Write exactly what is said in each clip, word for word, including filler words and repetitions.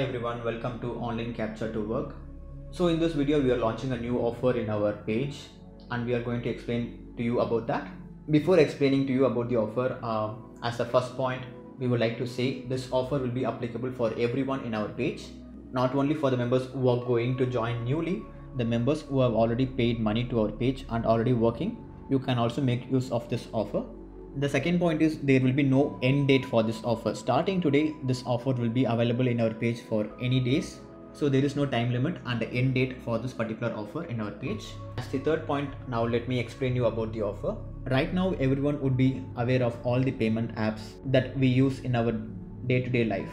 Hi everyone, welcome to online Captcha to work. So in this video we are launching a new offer in our page and we are going to explain to you about that. Before explaining to you about the offer, uh, as a first point we would like to say this offer will be applicable for everyone in our page, not only for the members who are going to join newly, the members who have already paid money to our page and already working, you can also make use of this offer. The second point is there will be no end date for this offer. Starting today, this offer will be available in our page for any days. So there is no time limit and the end date for this particular offer in our page. As the third point, now let me explain you about the offer. Right now, everyone would be aware of all the payment apps that we use in our day-to-day life.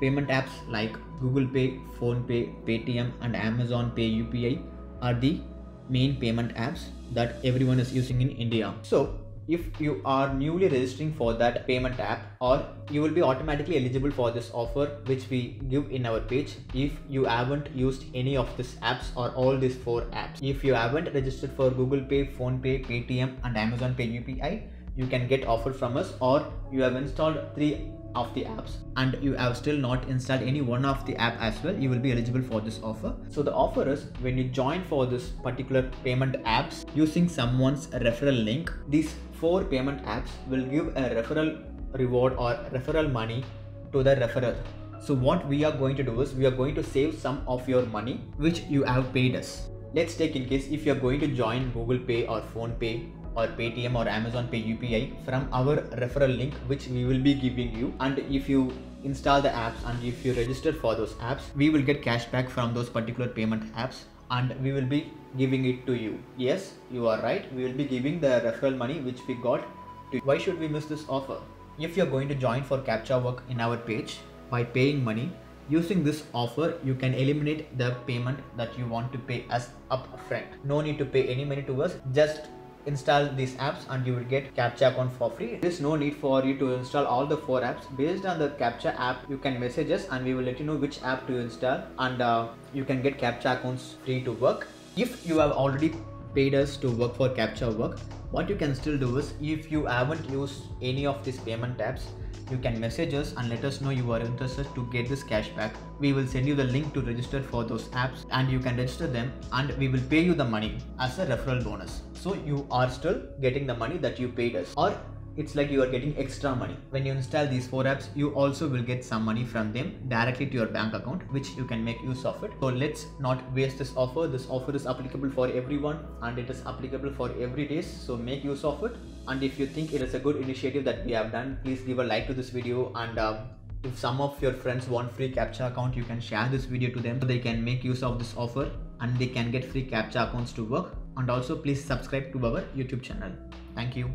Payment apps like Google Pay, PhonePe, Paytm and Amazon Pay U P I are the main payment apps that everyone is using in India. So, if you are newly registering for that payment app, or you will be automatically eligible for this offer which we give in our page if you haven't used any of these apps or all these four apps. If you haven't registered for Google Pay, PhonePe, Paytm and Amazon Pay U P I, you can get offer from us, or you have installed three of the apps and you have still not installed any one of the app as well, you will be eligible for this offer. So the offer is, when you join for this particular payment apps using someone's referral link, these four payment apps will give a referral reward or referral money to the referrer. So what we are going to do is we are going to save some of your money which you have paid us. Let's take in case if you are going to join Google Pay or PhonePe or Paytm or Amazon Pay U P I from our referral link which we will be giving you, and if you install the apps and if you register for those apps, we will get cash back from those particular payment apps and we will be giving it to you. Yes, you are right, we will be giving the referral money which we got to you. Why should we miss this offer? If you are going to join for Captcha work in our page by paying money, using this offer, you can eliminate the payment that you want to pay as upfront. No need to pay any money to us, just install these apps and you will get Captcha account for free. There is no need for you to install all the four apps. Based on the Captcha app, you can message us and we will let you know which app to install, and uh, you can get Captcha accounts free to work. If you have already paid us to work for Captcha work, what you can still do is, if you haven't used any of these payment apps, you can message us and let us know you are interested to get this cash back. We will send you the link to register for those apps and you can register them and we will pay you the money as a referral bonus. So you are still getting the money that you paid us, or it's like you are getting extra money. When you install these four apps, you also will get some money from them directly to your bank account which you can make use of it. So let's not waste this offer. This offer is applicable for everyone and it is applicable for every day. So make use of it. And if you think it is a good initiative that we have done, please give a like to this video, and uh, if some of your friends want free Captcha account, you can share this video to them so they can make use of this offer and they can get free Captcha accounts to work. And also please subscribe to our YouTube channel. Thank you.